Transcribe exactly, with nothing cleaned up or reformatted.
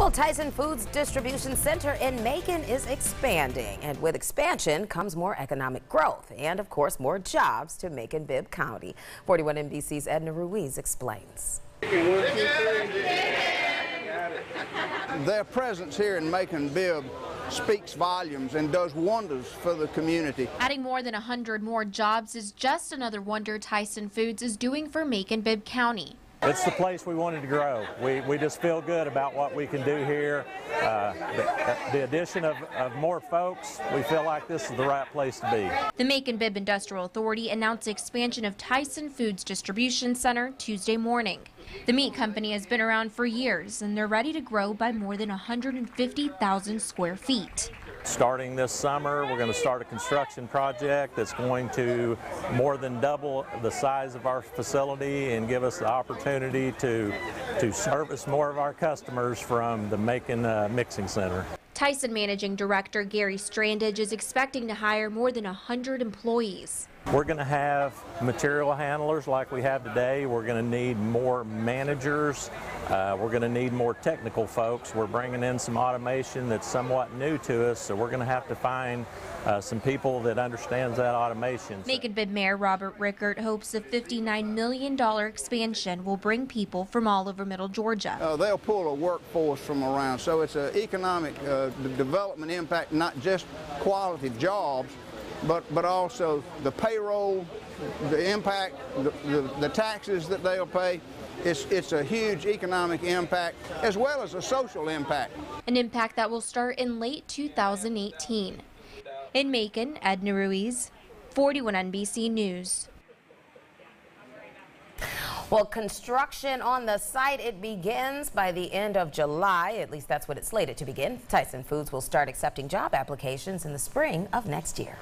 Well, Tyson Foods Distribution Center in Macon is expanding, and with expansion comes more economic growth and, of course, more jobs to Macon-Bibb County. forty-one N B C's Edna Ruiz explains. Their presence here in Macon-Bibb speaks volumes and does wonders for the community. Adding more than one hundred more jobs is just another wonder Tyson Foods is doing for Macon-Bibb County. It's the place we wanted to grow. We, we just feel good about what we can do here. Uh, the, the addition of, of more folks, we feel like this is the right place to be. The Macon Bibb Industrial Authority announced expansion of Tyson Foods Distribution Center Tuesday morning. The meat company has been around for years, and they're ready to grow by more than one hundred fifty thousand square feet. Starting this summer, we're going to start a construction project that's going to more than double the size of our facility and give us the opportunity to, to service more of our customers from the Macon uh, Mixing Center. Tyson Managing Director Gary Strandage is expecting to hire more than one hundred employees. We're going to have material handlers like we have today. We're going to need more managers. Uh, we're going to need more technical folks. We're bringing in some automation that's somewhat new to us, so we're going to have to find uh, some people that understands that automation. Macon-Bibb Mayor Robert Rickert hopes the fifty-nine million dollar expansion will bring people from all over Middle Georgia. Uh, they'll pull a workforce from around, so it's an economic uh, development impact, not just quality jobs, But, but also the payroll, the impact, the, the, the taxes that they'll pay. It's, it's a huge economic impact as well as a social impact. An impact that will start in late two thousand eighteen. In Macon, Edna Ruiz, forty-one N B C News. Well, construction on the site, it begins by the end of July. At least that's what it's slated to begin. Tyson Foods will start accepting job applications in the spring of next year.